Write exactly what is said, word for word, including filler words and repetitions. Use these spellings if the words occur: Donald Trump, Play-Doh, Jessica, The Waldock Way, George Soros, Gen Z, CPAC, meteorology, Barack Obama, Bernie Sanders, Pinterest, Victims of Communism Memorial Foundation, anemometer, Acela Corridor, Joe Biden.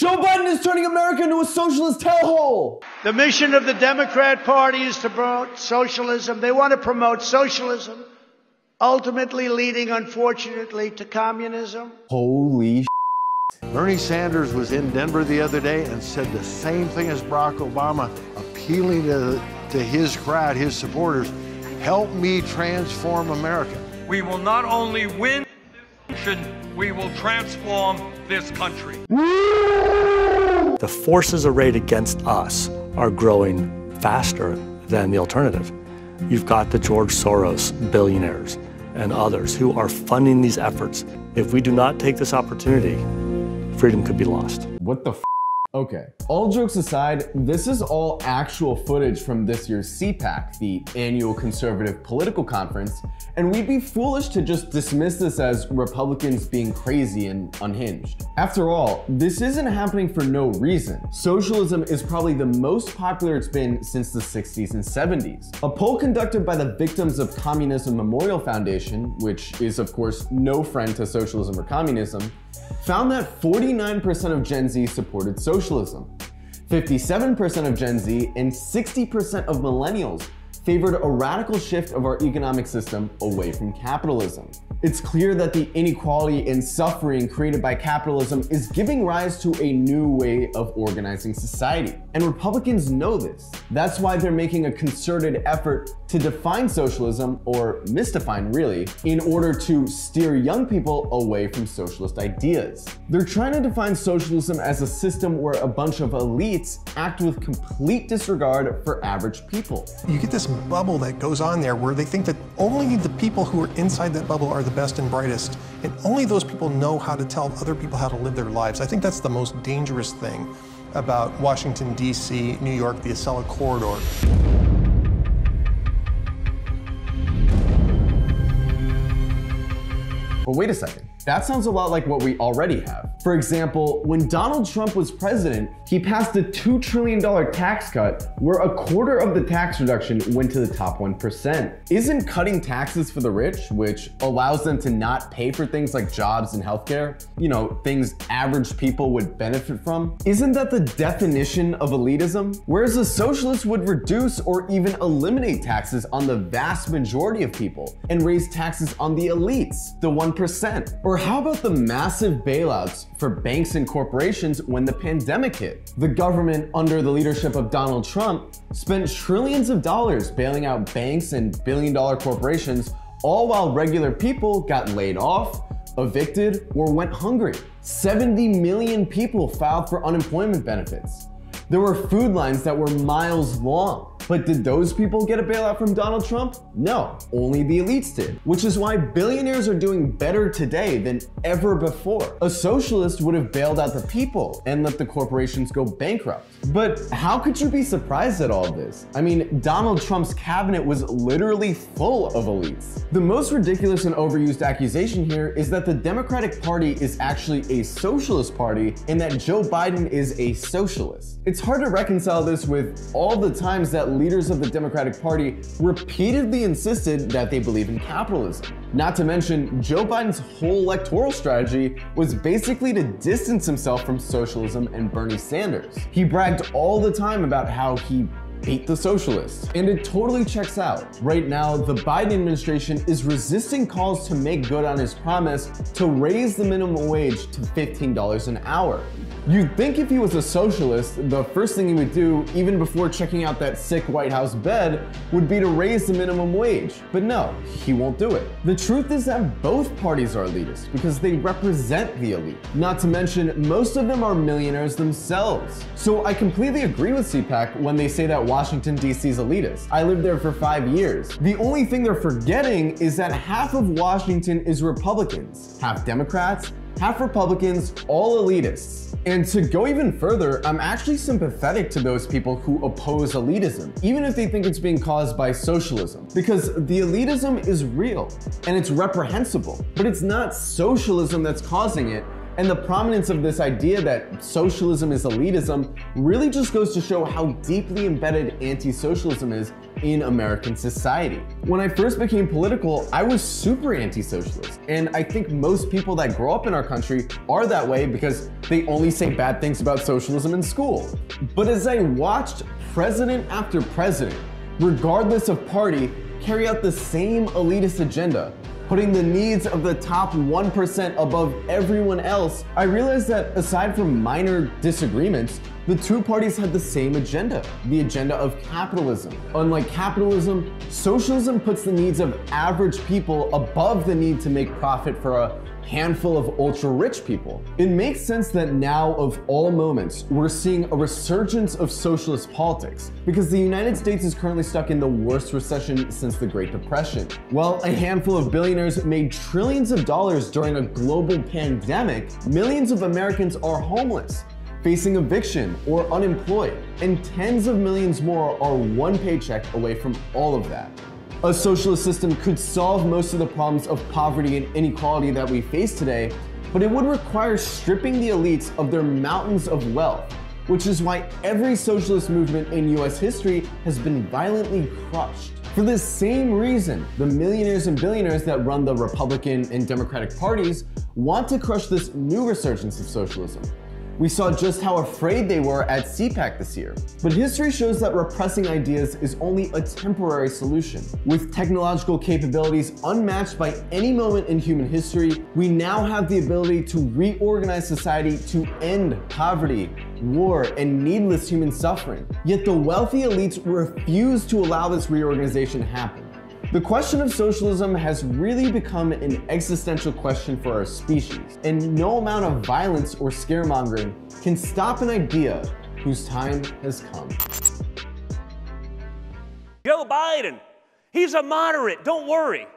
Joe Biden is turning America into a socialist hellhole. The mission of the Democrat Party is to promote socialism. They want to promote socialism, ultimately leading, unfortunately, to communism. Holy shit. Bernie Sanders was in Denver the other day and said the same thing as Barack Obama, appealing to, to his crowd, his supporters, help me transform America. We will not only win this election, we will transform this country. The forces arrayed against us are growing faster than the alternative. You've got the George Soros billionaires and others who are funding these efforts. If we do not take this opportunity, freedom could be lost. What the f? Okay, all jokes aside, this is all actual footage from this year's C PAC, the annual conservative political conference, and we'd be foolish to just dismiss this as Republicans being crazy and unhinged. After all, this isn't happening for no reason. Socialism is probably the most popular it's been since the sixties and seventies. A poll conducted by the Victims of Communism Memorial Foundation, which is of course no friend to socialism or communism, found that forty-nine percent of Gen Z supported socialism, fifty-seven percent of Gen Z, and sixty percent of millennials favored a radical shift of our economic system away from capitalism. It's clear that the inequality and suffering created by capitalism is giving rise to a new way of organizing society. And Republicans know this. That's why they're making a concerted effort to define socialism, or misdefine really, in order to steer young people away from socialist ideas. They're trying to define socialism as a system where a bunch of elites act with complete disregard for average people. You get this bubble that goes on there where they think that only the people who are inside that bubble are the best and brightest, and only those people know how to tell other people how to live their lives. I think that's the most dangerous thing about Washington, D C, New York, the Acela Corridor. But wait a second. That sounds a lot like what we already have. For example, when Donald Trump was president, he passed a two trillion dollar tax cut where a quarter of the tax reduction went to the top one percent. Isn't cutting taxes for the rich, which allows them to not pay for things like jobs and healthcare, you know, things average people would benefit from, isn't that the definition of elitism? Whereas a socialist would reduce or even eliminate taxes on the vast majority of people and raise taxes on the elites, the one percent. Or how about the massive bailouts for banks and corporations when the pandemic hit? The government, under the leadership of Donald Trump, spent trillions of dollars bailing out banks and billion-dollar corporations, all while regular people got laid off, evicted, or went hungry. seventy million people filed for unemployment benefits. There were food lines that were miles long. But did those people get a bailout from Donald Trump? No, only the elites did, which is why billionaires are doing better today than ever before. A socialist would have bailed out the people and let the corporations go bankrupt. But how could you be surprised at all this? I mean, Donald Trump's cabinet was literally full of elites. The most ridiculous and overused accusation here is that the Democratic Party is actually a socialist party and that Joe Biden is a socialist. It's hard to reconcile this with all the times that leaders of the Democratic Party repeatedly insisted that they believe in capitalism. Not to mention, Joe Biden's whole electoral strategy was basically to distance himself from socialism and Bernie Sanders. He bragged all the time about how he hate the socialists. And it totally checks out. Right now, the Biden administration is resisting calls to make good on his promise to raise the minimum wage to fifteen dollars an hour. You'd think if he was a socialist, the first thing he would do, even before checking out that sick White House bed, would be to raise the minimum wage. But no, he won't do it. The truth is that both parties are elitist because they represent the elite. Not to mention, most of them are millionaires themselves. So I completely agree with C PAC when they say that Washington, D C's elitist. I lived there for five years. The only thing they're forgetting is that half of Washington is Republicans, half Democrats, half Republicans, all elitists. And to go even further, I'm actually sympathetic to those people who oppose elitism, even if they think it's being caused by socialism, because the elitism is real and it's reprehensible, but it's not socialism that's causing it. And the prominence of this idea that socialism is elitism really just goes to show how deeply embedded anti-socialism is in American society. When I first became political, I was super anti-socialist. And I think most people that grow up in our country are that way because they only say bad things about socialism in school. But as I watched president after president, regardless of party, carry out the same elitist agenda, putting the needs of the top one percent above everyone else, I realized that aside from minor disagreements, the two parties had the same agenda, the agenda of capitalism. Unlike capitalism, socialism puts the needs of average people above the need to make profit for a handful of ultra-rich people. It makes sense that now, of all moments, we're seeing a resurgence of socialist politics because the United States is currently stuck in the worst recession since the Great Depression. While a handful of billionaires made trillions of dollars during a global pandemic, millions of Americans are homeless, facing eviction or unemployed, and tens of millions more are one paycheck away from all of that. A socialist system could solve most of the problems of poverty and inequality that we face today, but it would require stripping the elites of their mountains of wealth, which is why every socialist movement in U S history has been violently crushed. For this same reason, the millionaires and billionaires that run the Republican and Democratic parties want to crush this new resurgence of socialism. We saw just how afraid they were at C PAC this year. But history shows that repressing ideas is only a temporary solution. With technological capabilities unmatched by any moment in human history, we now have the ability to reorganize society to end poverty, war, and needless human suffering. Yet the wealthy elites refuse to allow this reorganization to happen. The question of socialism has really become an existential question for our species, and no amount of violence or scaremongering can stop an idea whose time has come. Joe Biden, he's a moderate, don't worry.